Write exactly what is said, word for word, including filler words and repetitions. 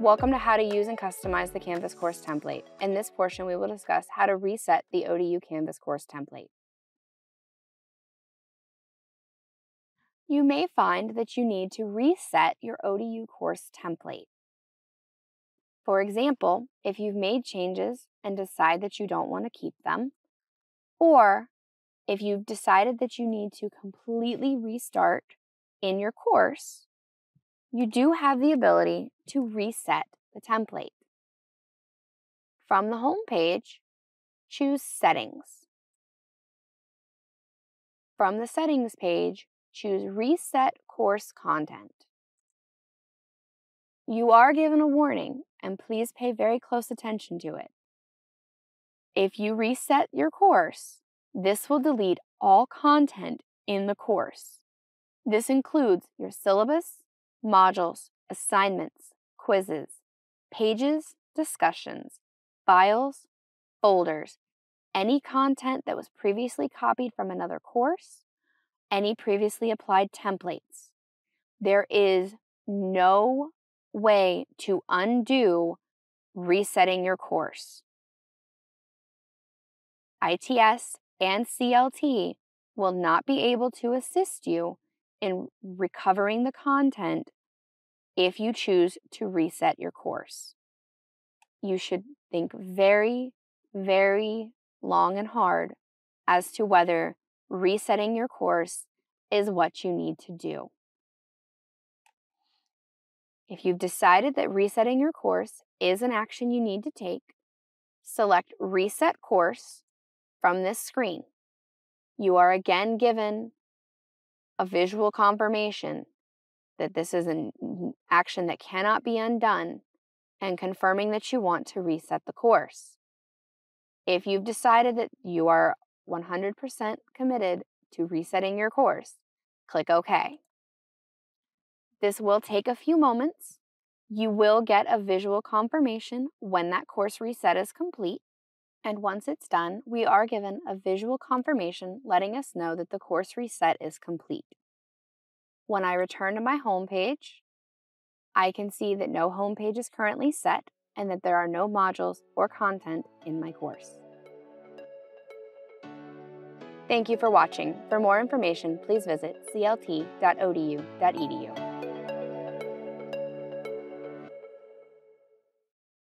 Welcome to How to Use and Customize the Canvas Course Template. In this portion, we will discuss how to reset the O D U Canvas Course Template. You may find that you need to reset your O D U Course Template. For example, if you've made changes and decide that you don't want to keep them, or if you've decided that you need to completely restart in your course, you do have the ability to reset the template. From the home page, choose Settings. From the Settings page, choose Reset Course Content. You are given a warning, and please pay very close attention to it. If you reset your course, this will delete all content in the course. This includes your syllabus, modules, assignments, quizzes, pages, discussions, files, folders, any content that was previously copied from another course, any previously applied templates. There is no way to undo resetting your course. I T S and C L T will not be able to assist you in recovering the content if you choose to reset your course. You should think very, very long and hard as to whether resetting your course is what you need to do. If you've decided that resetting your course is an action you need to take, select Reset Course from this screen. You are again given a visual confirmation that this is an action that cannot be undone and confirming that you want to reset the course. If you've decided that you are one hundred percent committed to resetting your course, click OK. This will take a few moments. You will get a visual confirmation when that course reset is complete. And once it's done, we are given a visual confirmation letting us know that the course reset is complete. When I return to my home page, I can see that no home page is currently set and that there are no modules or content in my course. Thank you for watching. For more information, please visit C L T dot O D U dot E D U.